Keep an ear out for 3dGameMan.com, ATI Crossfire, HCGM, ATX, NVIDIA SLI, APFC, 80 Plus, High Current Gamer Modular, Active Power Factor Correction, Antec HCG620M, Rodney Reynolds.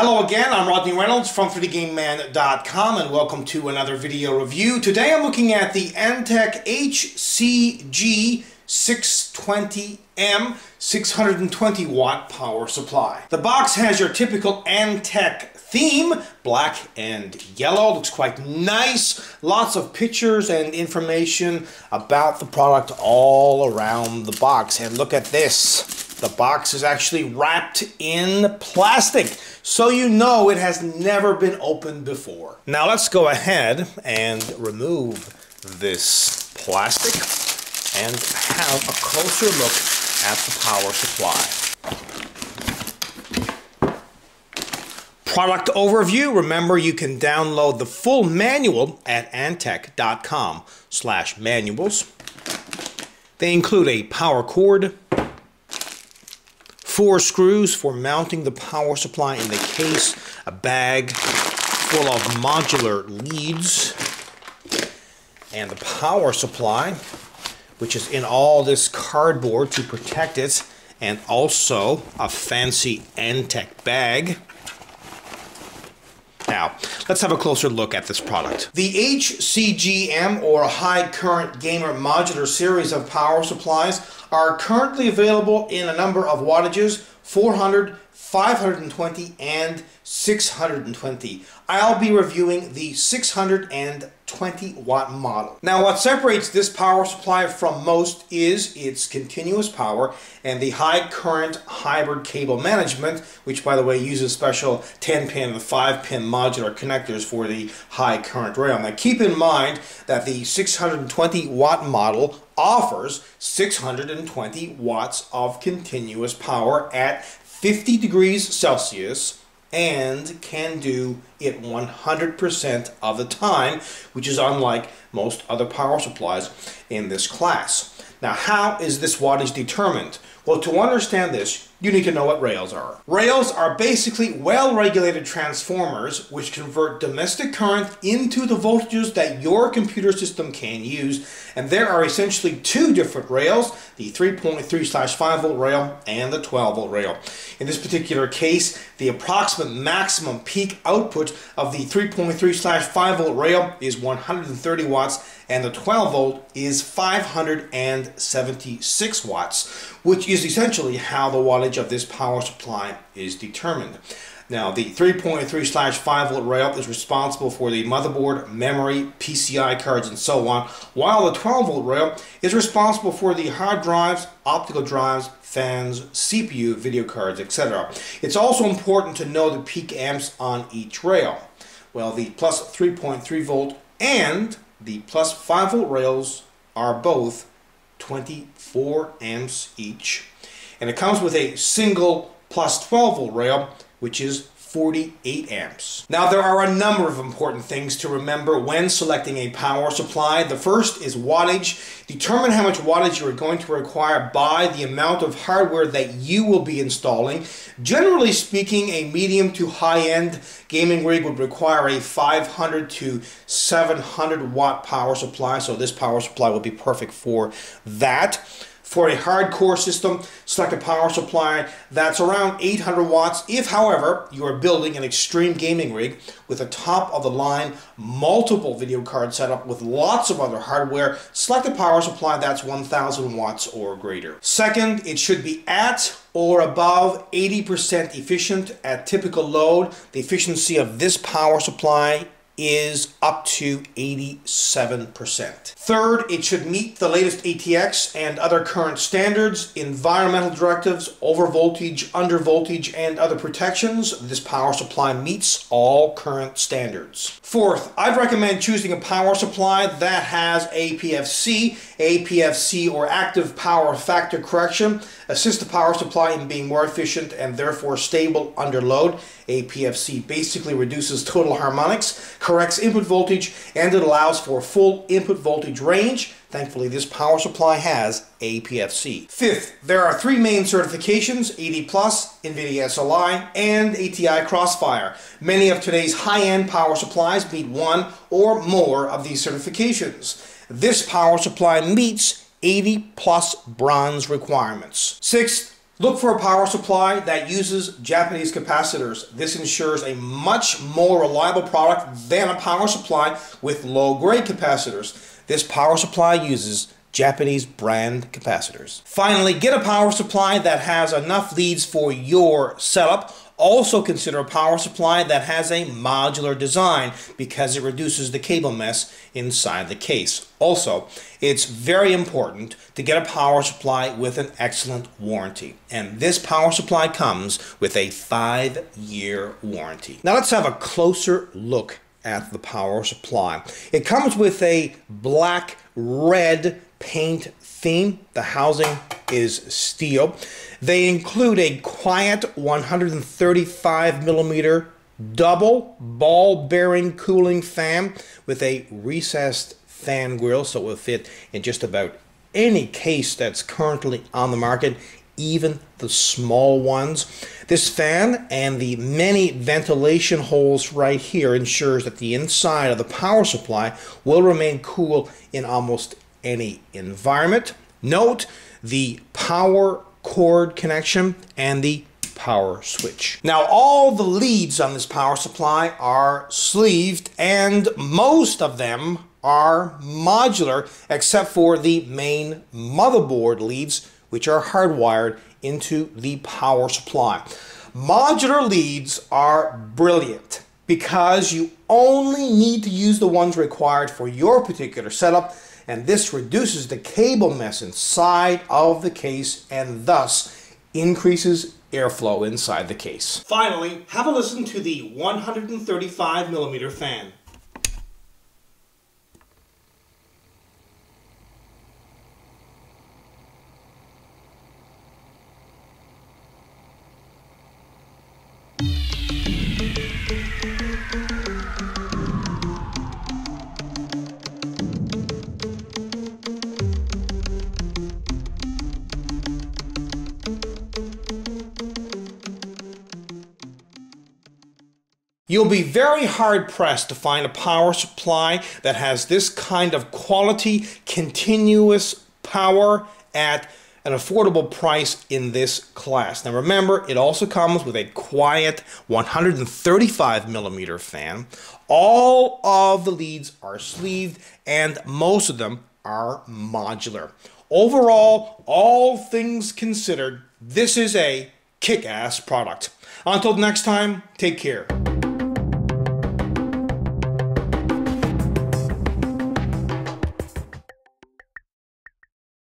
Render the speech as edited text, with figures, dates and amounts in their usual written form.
Hello again, I'm Rodney Reynolds from 3dGameMan.com and welcome to another video review. Today I'm looking at the Antec HCG620M 620 watt power supply. The box has your typical Antec theme, black and yellow. Looks quite nice. Lots of pictures and information about the product all around the box. And look at this. The box is actually wrapped in plastic, so you know it has never been opened before. Now let's go ahead and remove this plastic and have a closer look at the power supply. Product overview. Remember, you can download the full manual at antec.com/manuals. They include a power cord, 4 screws for mounting the power supply in the case, a bag full of modular leads, and the power supply, which is in all this cardboard to protect it, and also a fancy Antec bag. Now, let's have a closer look at this product. The HCGM, or High Current Gamer Modular, series of power supplies are currently available in a number of wattages: 400, 520, and 620. I'll be reviewing the 620 watt model. Now, what separates this power supply from most is its continuous power and the high current hybrid cable management, which, by the way, uses special 10-pin and 5-pin modular connectors for the high current rail. Now, keep in mind that the 620 watt model offers 620 watts of continuous power at 50 degrees Celsius and can do it 100% of the time, which is unlike most other power supplies in this class. Now, how is this wattage determined? Well, to understand this, you need to know what rails are. Rails are basically well-regulated transformers which convert domestic current into the voltages that your computer system can use, and there are essentially 2 different rails, the 3.3/5 volt rail and the 12 volt rail. In this particular case, the approximate maximum peak output of the 3.3/5 volt rail is 130 watts and the 12 volt is 576 watts, which is essentially how the wattage of this power supply is determined. Now, the 3.3/5 volt rail is responsible for the motherboard, memory, PCI cards, and so on, while the 12 volt rail is responsible for the hard drives, optical drives, fans, CPU, video cards, etc. It's also important to know the peak amps on each rail. Well, the plus 3.3 volt and the plus 5 volt rails are both 24 amps each, and it comes with a single plus 12 volt rail, which is 48 amps. Now, there are a number of important things to remember when selecting a power supply. The first is wattage. Determine how much wattage you are going to require by the amount of hardware that you will be installing. Generally speaking, a medium to high-end gaming rig would require a 500 to 700 watt power supply, so this power supply will be perfect for that. For a hardcore system, select a power supply that's around 800 watts. If, however, you are building an extreme gaming rig with a top-of-the-line multiple video card setup with lots of other hardware, select a power supply that's 1,000 watts or greater. Second, it should be at or above 80% efficient at typical load. The efficiency of this power supply is up to 87%. Third, it should meet the latest ATX and other current standards, environmental directives, overvoltage, undervoltage, and other protections. This power supply meets all current standards. Fourth, I'd recommend choosing a power supply that has APFC, or Active Power Factor Correction. Assist the power supply in being more efficient and therefore stable under load. APFC basically reduces total harmonics, corrects input voltage, and it allows for full input voltage range. Thankfully, this power supply has APFC. Fifth, there are 3 main certifications: 80 Plus, NVIDIA SLI, and ATI Crossfire. Many of today's high-end power supplies meet 1 or more of these certifications. This power supply meets 80 Plus bronze requirements. Sixth, Look for a power supply that uses Japanese capacitors. This ensures a much more reliable product than a power supply with low-grade capacitors. This power supply uses Japanese brand capacitors. Finally, get a power supply that has enough leads for your setup. Also consider a power supply that has a modular design because it reduces the cable mess inside the case. Also, it's very important to get a power supply with an excellent warranty. And this power supply comes with a 5-year warranty. Now let's have a closer look at the power supply. It comes with a black-red paint theme. The housing is steel. They include a quiet 135mm double ball bearing cooling fan with a recessed fan grill, so it will fit in just about any case that's currently on the market, even the small ones. This fan and the many ventilation holes right here ensures that the inside of the power supply will remain cool in almost any environment. Note the power cord connection and the power switch. Now, all the leads on this power supply are sleeved and most of them are modular except for the main motherboard leads, which are hardwired into the power supply. Modular leads are brilliant because you only need to use the ones required for your particular setup, and this reduces the cable mess inside of the case and thus increases airflow inside the case. Finally, have a listen to the 135mm fan. You'll be very hard-pressed to find a power supply that has this kind of quality, continuous power at an affordable price in this class. Now remember, it also comes with a quiet 135mm fan. All of the leads are sleeved and most of them are modular. Overall, all things considered, this is a kick-ass product. Until next time, take care.